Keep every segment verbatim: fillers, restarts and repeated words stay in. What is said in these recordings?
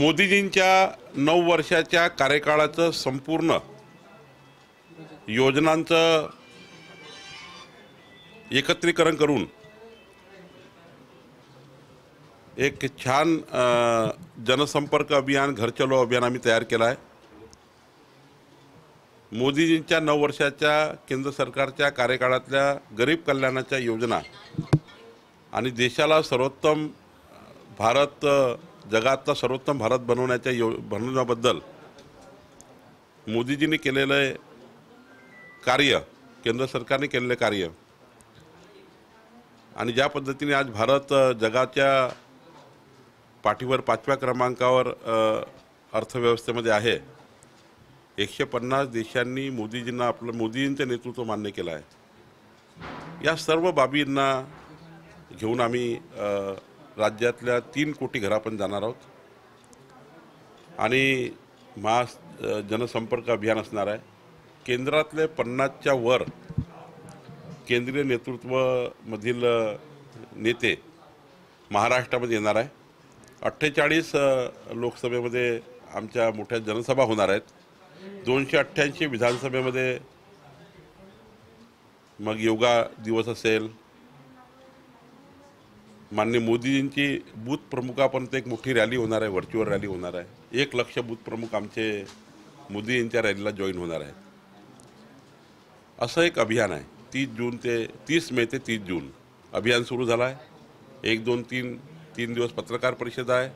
मोदीजींच्या नौ वर्षाच्या कार्यकाळाचं संपूर्ण योजनांचं एकत्रीकरण करून एक छान जनसंपर्क अभियान घर चलो अभियान आम्ही तयार केलं आहे। मोदीजींच्या नौ वर्षाच्या केंद्र सरकारच्या कार्यकाळातल्या गरीब कल्याणाच्या योजना आणि देशाला सर्वोत्तम भारत जगातला सर्वोत्तम भारत बनवण्याच्या यो बनवण्याबद्दल मोदीजींनी केलेले कार्य केंद्र सरकारने केलेले कार्य आणि ज्या पद्धतीने आज भारत जगाच्या पाठीवर पाचव्या क्रमांकावर अर्थव्यवस्थेमध्ये आहे, एकशे पन्नास देशांनी मोदीजींना आपलं मोदीजींचं नेतृत्व मान्य केलं आहे। या सर्व बाबींना घेऊन आम्ही राज्यातल्या तीन कोटी घरापर्यंत जाणार आहोत आणि मास जनसंपर्क अभियान असणार आहे। केंद्रातले पन्नासच्या वर केंद्रीय नेतृत्वमधील नेते महाराष्ट्रामध्ये येणार आहे। अठ्ठेचाळीस लोकसभेमध्ये आमच्या मोठ्या जनसभा होणार आहेत, दोनशे अठ्ठ्याऐंशी विधानसभेमध्ये, मग योगा दिवस असेल, माननीय मोदीजींची बूथ प्रमुखापर्यंत एक मोठी रॅली होणार आहे, व्हर्च्युअल रॅली होणार आहे। एक लक्ष बूथ प्रमुख आमचे मोदीजींच्या रॅलीला जॉईन होणार आहेत। असं एक अभियान आहे। तीस जून ते तीस मे ते तीस जून अभियान सुरू झालं आहे। एक दोन तीन तीन दिवस पत्रकार परिषद आहे।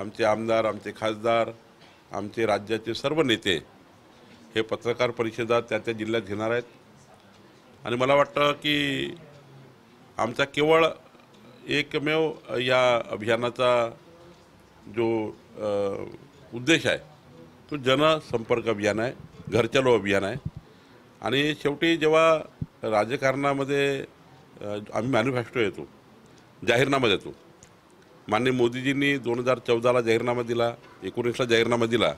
आमचे आमदार, आमचे खासदार, आमचे राज्याचे सर्व नेते हे पत्रकार परिषदा त्या त्या जिल्ह्यात घेणार आहेत आणि मला वाटतं की आमचा केवळ एकमेव या अभियानाचा जो उद्देश आहे तो जनसंपर्क अभियान आहे, घर चलो अभियान आहे। आणि शेवटी जेव्हा राजकारणामध्ये आम्ही मॅनिफेस्टो येतो, जाहीरनामा देतो। माननीय मोदीजींनी दोन हजार चौदाला जाहीरनामा दिला, एकोणीसला जाहीरनामा दिला।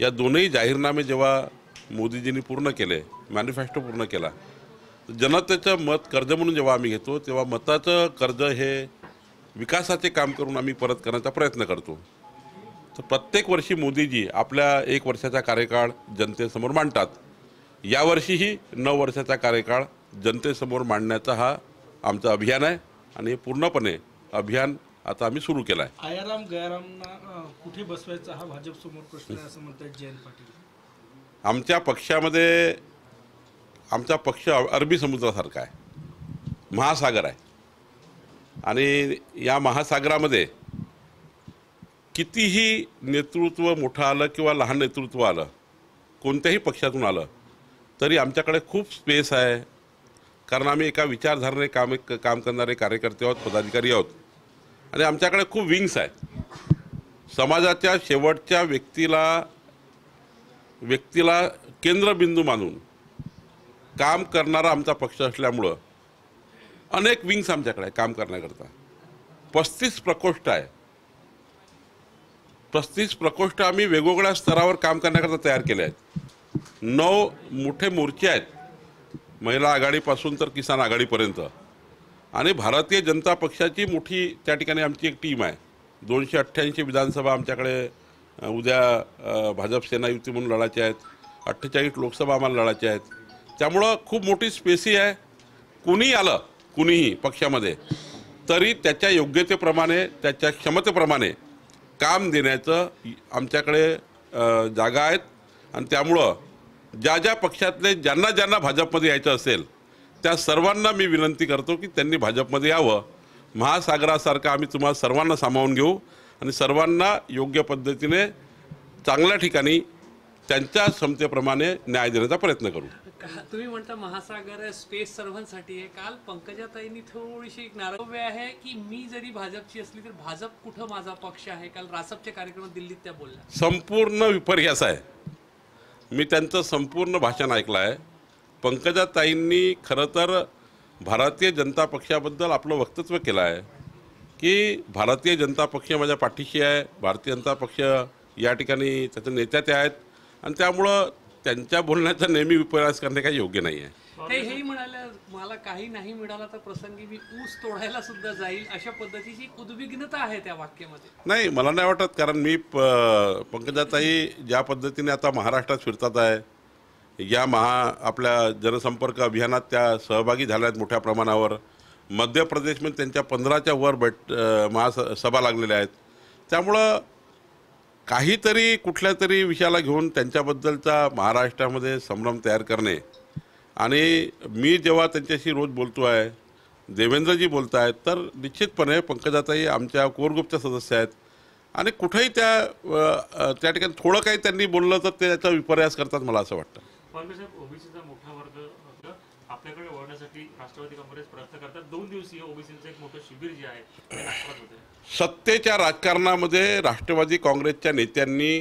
या दोनही जाहीरनामे जेव्हा मोदीजींनी पूर्ण केले, मॅनिफेस्टो पूर्ण केला, जनतेचं मत कर्ज म्हणून जेव्हा आम्ही घेतो तेव्हा मताचं कर्ज हे विकासाचे काम करून आम्ही परत करण्याचा प्रयत्न करतो। तर प्रत्येक वर्षी मोदीजी आपल्या एक वर्षाचा कार्यकाळ जनतेसमोर मांडतात। यावर्षीही नऊ वर्षाचा कार्यकाळ जनतेसमोर मांडण्याचा हा आमचा अभियान आहे आणि पूर्णपणे अभियान आता आम्ही सुरू केलं आहे। आयाराम गयारामना कुठे बसवायचा हा भाजपसमोर प्रश्न आहे असं म्हणतात जयंत पाटील। आमच्या पक्षामध्ये आमचा पक्ष अरबी समुद्रासारखा आहे, महासागर आहे आणि या महासागरामध्ये कितीही नेतृत्व मोठं आलं किंवा लहान नेतृत्व आलं, कोणत्याही पक्षातून आलं तरी आमच्याकडे खूप स्पेस आहे। कारण आम्ही एका विचारधारेने काम काम करणारे कार्यकर्ते आहोत, पदाधिकारी आहोत आणि आमच्याकडे खूप विंग्स आहेत। समाजाच्या शेवटच्या व्यक्तीला व्यक्तीला केंद्रबिंदू मानून काम करणारा आमचा पक्ष असल्यामुळं अनेक विंग्स आमच्याकडे आहे काम करण्याकरता। पस्तीस प्रकोष्ठ आहे, पस्तीस प्रकोष्ठ आम्ही वेगवेगळ्या स्तरावर काम करण्याकरता तयार केले आहेत। नऊ मोठे मोर्चे आहेत, महिला आघाडीपासून तर किसान आघाडीपर्यंत आणि भारतीय जनता पक्षाची मोठी त्या ठिकाणी आमची एक टीम आहे। दोनशे अठ्ठ्याऐंशी विधानसभा आमच्याकडे उद्या भाजप सेना युती म्हणून लढायच्या आहेत, अठ्ठेचाळीस लोकसभा आम्हाला लढायच्या आहेत। त्यामुळं खूप मोठी स्पेसी आहे। कुणी आलं, कुणीही पक्षामध्ये तरी त्याच्या योग्यतेप्रमाणे त्याच्या क्षमतेप्रमाणे काम देण्याचं आमच्याकडे जागा आहेत आणि त्यामुळं ज्या ज्या पक्षातले ज्यांना ज्यांना भाजपमध्ये यायचं असेल त्या सर्वांना मी विनंती करतो की त्यांनी भाजपमध्ये यावं। महासागरासारखं आम्ही तुम्हाला सर्वांना सामावून घेऊ आणि सर्वांना योग्य पद्धतीने चांगल्या ठिकाणी त्यांच्या क्षमतेप्रमाणे न्याय देण्याचा प्रयत्न करू। तुम्ही म्हणता महासागर स्पेस सर्वांसाठी आहे। काल पंकजाताईंनी थोडीशी नाराजी आहे की मी जरी भाजपची असली तर भाजप कुठं माझा पक्ष आहे। काल रासपच्या कार्यक्रमात दिल्लीत त्या बोलल्या, संपूर्ण विपर्यास आहे। मी त्यांचं संपूर्ण भाषण ऐकलं आहे। पंकजाताईंनी खरं तर भारतीय जनता पक्षाबद्दल आपलं वक्तव्य केलं आहे की भारतीय जनता पक्ष माझ्या पाठीशी आहे, भारतीय जनता पक्ष या ठिकाणी त्याचे नेत्या त्या आहेत आणि त्यामुळं त्यांच्या बोलण्याचा नेहमी विपर्यास करणे काही योग्य नाही आहे। हेही म्हणाले मला काही नाही मिळाला तर प्रसंगी मी ऊस तोडायला सुद्धा जाईल अशा पद्धतीची उद्विग्नता आहे त्या वाक्यामध्ये। नाही मला नाही वाटत, कारण मी पंकजाताई ज्या पद्धतीने आता महाराष्ट्रात फिरतात आहे, या महा आपल्या जनसंपर्क अभियानात त्या सहभागी झाल्यात मोठ्या प्रमाणावर। मध्य प्रदेश मध्ये त्यांच्या पंधराच्या वर बैठ महासभा लागलेल्या आहेत, त्यामुळे काहीतरी कुठल्या तरी विषयाला घेऊन त्यांच्याबद्दलचा महाराष्ट्रामध्ये संभ्रम तयार करणे। आणि मी जेव्हा त्यांच्याशी रोज बोलतो आहे, देवेंद्रजी बोलत आहेत, तर निश्चितपणे पंकजाताई आमच्या कोरग्रुपच्या सदस्य आहेत आणि कुठेही त्या त्या ठिकाणी थोडं काही त्यांनी बोललं तर ते त्याचा विपर्यास करतात मला असं वाटतं। साहेब, ओबीसीचा मोठा वर्ग आपल्याकडे वळण्यासाठी राष्ट्रवादी काँग्रेस प्रयत्न करतात। दोन दिवसीय ओबीसीचं एक मोठं शिबिर जे आहे ते नागपुरात होते। सत्तेच्या राजकारणामध्ये राष्ट्रवादी काँग्रेसच्या नेत्यांनी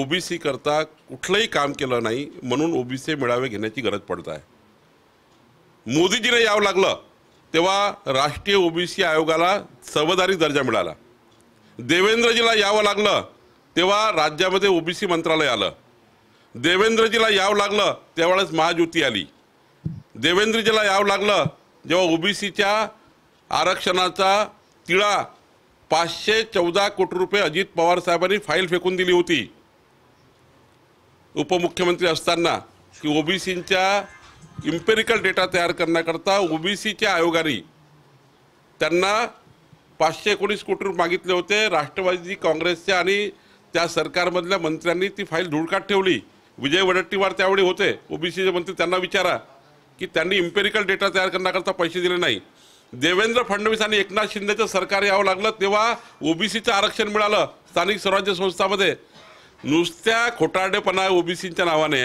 ओबीसी करता कुठलेही काम केलं नाही, म्हणून ओबीसी मेळावे घेण्याची गरज पडत आहे। मोदीजीने यावं लागलं तेव्हा राष्ट्रीय ओबीसी आयोगाला सर्वधारी दर्जा मिळाला, देवेंद्रजीला यावं लागलं तेव्हा राज्यामध्ये ओबीसी मंत्रालय आलं, देवेंद्रजीला यावं लागलं त्यावेळेस महायुती आली, देवेंद्रजीला यावं लागलं जेव्हा ओबीसीच्या आरक्षणाचा तिळा पाचशे चौदा कोटी रुपये अजित पवार साहेबांनी फाईल फेकून दिली होती उपमुख्यमंत्री असताना, की ओबीसींच्या इम्पेरिकल डेटा तयार करण्याकरता ओबीसीच्या आयोगाने त्यांना पाचशे एकोणीस कोटी रुपये मागितले होते। राष्ट्रवादी काँग्रेसच्या आणि त्या सरकारमधल्या मंत्र्यांनी ती फाईल धुडकात ठेवली। विजय वडेट्टीवार त्यावेळी होते ओबीसीचे मंत्री, त्यांना विचारा की त्यांनी इम्पेरिकल डेटा तयार करण्याकरता पैसे दिले नाही। देवेंद्र फडणवीस आणि एकनाथ शिंदेचं सरकार यावं लागलं तेव्हा ओबीसीचं आरक्षण मिळालं स्थानिक स्वराज्य संस्थांमध्ये। नुसत्या खोटारडेपणा ओबीसीच्या नावाने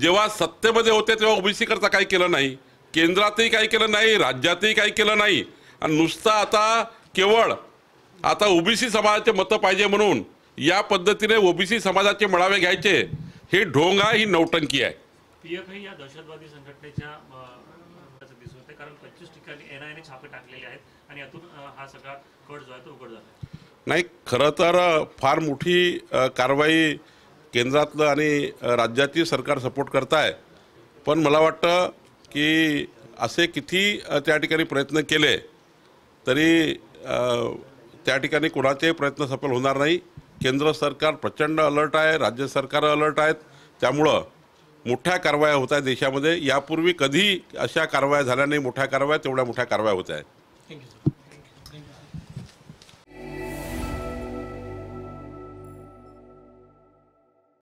जेव्हा सत्तेमध्ये होते तेव्हा ओबीसी करता काही केलं नाही, केंद्रातही काही केलं नाही, राज्यातही काही केलं नाही, आणि नुसता आता केवळ आता ओबीसी समाजाचे मतं पाहिजे म्हणून या पद्धतीने ओबीसी समाजाचे मेळावे घ्यायचे, हे ढोंग आहे, ही नौटंकी आहे। पीएफआय या दहशतवादी संघटनेच्या दिसून येते, कारण पंचवीस ठिकाणी एनआयएने छापे टाकलेले आहेत आणि यातून हा सगळा कट जो आहे तो उघड झाला आहे। नाही, खरं तर फार मोठी कारवाई केंद्रातलं आणि राज्याची सरकार सपोर्ट करत आहे, पण मला वाटतं की असे किती त्या ठिकाणी प्रयत्न केले तरी त्या ठिकाणी कोणाचेही प्रयत्न सफल होणार नाही। केंद्र सरकार प्रचंड अलर्ट आहे, राज्य सरकार अलर्ट आहेत, त्यामुळं मोठ्या कारवाया होत आहेत देशामध्ये। यापूर्वी कधी अशा कारवाया झाल्या नाही, मोठ्या कारवाया तेवढ्या मोठ्या कारवाया होत आहेत। Thank you sir.